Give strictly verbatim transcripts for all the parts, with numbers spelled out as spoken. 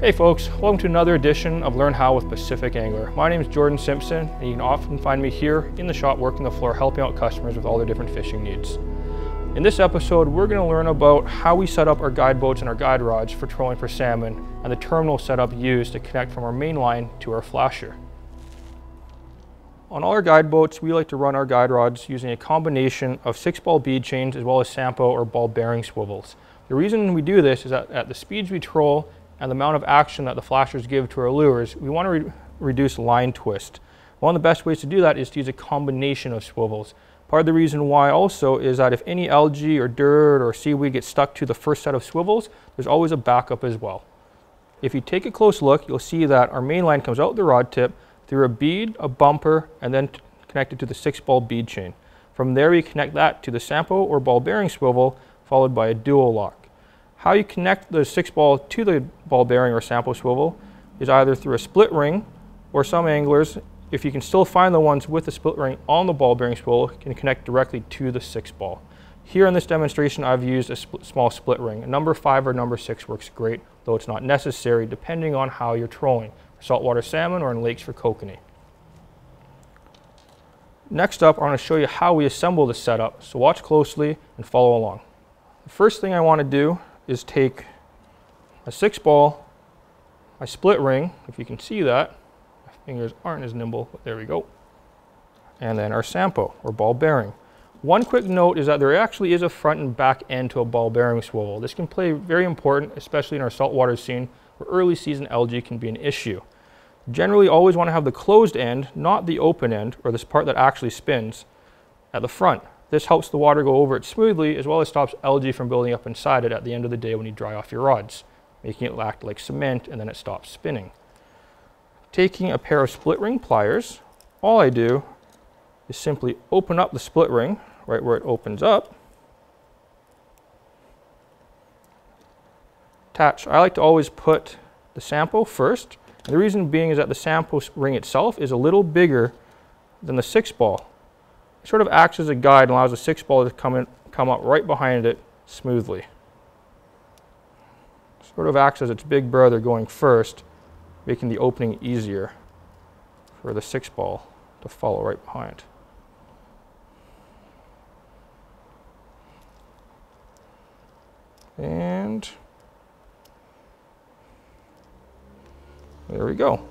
Hey folks, welcome to another edition of Learn How with Pacific Angler. My name is Jordan Simpson, and you can often find me here in the shop working the floor helping out customers with all their different fishing needs. In this episode, we're going to learn about how we set up our guide boats and our guide rods for trolling for salmon and the terminal setup used to connect from our main line to our flasher. On all our guide boats, we like to run our guide rods using a combination of six ball bead chains as well as Sampo or ball bearing swivels. The reason we do this is that at the speeds we troll and the amount of action that the flashers give to our lures, we want to re reduce line twist. One of the best ways to do that is to use a combination of swivels. Part of the reason why also is that if any algae or dirt or seaweed gets stuck to the first set of swivels, there's always a backup as well. If you take a close look, you'll see that our main line comes out the rod tip through a bead, a bumper, and then connected to the six ball bead chain. From there, we connect that to the Sampo or ball bearing swivel, followed by a dual lock. How you connect the six ball to the ball bearing or Sampo swivel is either through a split ring, or some anglers, if you can still find the ones with the split ring on the ball bearing swivel, can connect directly to the six ball. Here in this demonstration, I've used a sp small split ring. A number five or number six works great, though it's not necessary depending on how you're trolling, for saltwater salmon or in lakes for kokanee. Next up, I want to show you how we assemble the setup, so watch closely and follow along. The first thing I want to do is take a six ball, my split ring, if you can see that, my fingers aren't as nimble, but there we go, and then our Sampo or ball bearing. One quick note is that there actually is a front and back end to a ball bearing swivel. This can play very important, especially in our saltwater scene where early season algae can be an issue. Generally always want to have the closed end, not the open end, or this part that actually spins at the front. This helps the water go over it smoothly, as well as stops algae from building up inside it at the end of the day when you dry off your rods, making it act like cement, and then it stops spinning. Taking a pair of split ring pliers, all I do is simply open up the split ring right where it opens up. Attach. I like to always put the Sampo first, and the reason being is that the Sampo ring itself is a little bigger than the six ball. It sort of acts as a guide and allows the six ball to come in, come up right behind it smoothly. Sort of acts as its big brother going first, making the opening easier for the six ball to follow right behind. And there we go.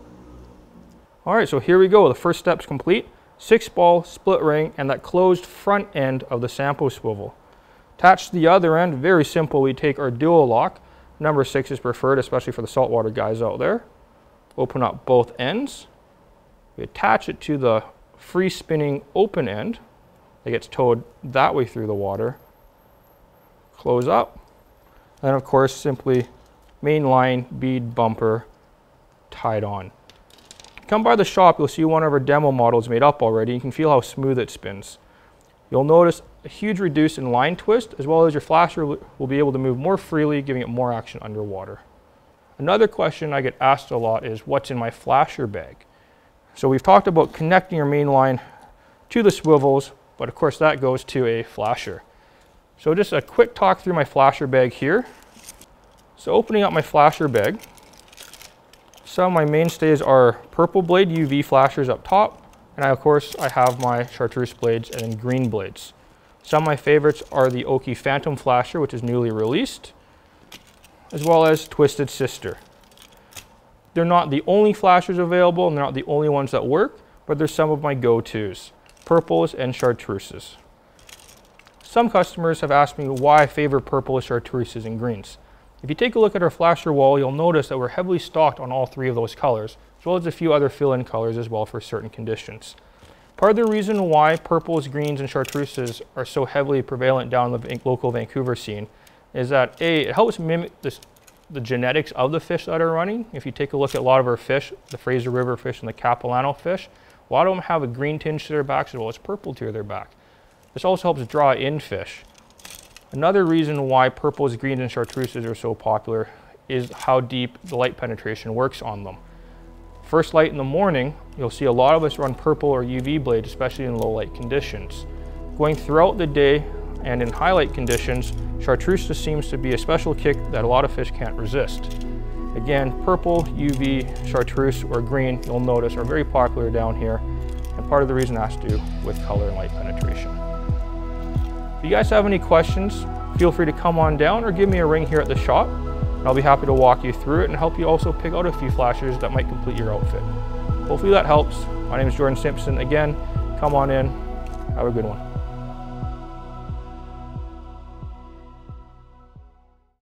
All right, so here we go. The first step's complete. Six ball, split ring, and that closed front end of the Sampo swivel. Attached to the other end, very simple, we take our dual lock. Number six is preferred, especially for the saltwater guys out there. Open up both ends. We attach it to the free spinning open end that gets towed that way through the water. Close up. And of course, simply main line, bead, bumper, tied on. Come by the shop, you'll see one of our demo models made up already. You can feel how smooth it spins. You'll notice a huge reduce in line twist, as well as your flasher will be able to move more freely, giving it more action underwater. Another question I get asked a lot is, what's in my flasher bag? So we've talked about connecting your main line to the swivels, but of course that goes to a flasher. So just a quick talk through my flasher bag here. So opening up my flasher bag, some of my mainstays are purple blade U V flashers up top, and I, of course I have my chartreuse blades and then green blades. Some of my favorites are the Oki Phantom Flasher, which is newly released, as well as Twisted Sister. They're not the only flashers available, and they're not the only ones that work, but they're some of my go-tos, purples and chartreuses. Some customers have asked me why I favor purples, chartreuses, and greens. If you take a look at our flasher wall, you'll notice that we're heavily stocked on all three of those colors, as well as a few other fill-in colors as well for certain conditions. Part of the reason why purples, greens, and chartreuses are so heavily prevalent down the local Vancouver scene is that A, it helps mimic this, the genetics of the fish that are running. If you take a look at a lot of our fish, the Fraser River fish and the Capilano fish, a lot of them have a green tinge to their backs as well as purple to their back. This also helps draw in fish. Another reason why purples, greens, and chartreuses are so popular is how deep the light penetration works on them. First light in the morning, you'll see a lot of us run purple or U V blades, especially in low light conditions. Going throughout the day and in high light conditions, chartreuse seems to be a special kick that a lot of fish can't resist. Again, purple, U V, chartreuse, or green, you'll notice, are very popular down here. And part of the reason has to do with color and light penetration. If you guys have any questions, feel free to come on down or give me a ring here at the shop. And I'll be happy to walk you through it and help you also pick out a few flashers that might complete your outfit. Hopefully that helps. My name is Jordan Simpson. Again, come on in. Have a good one.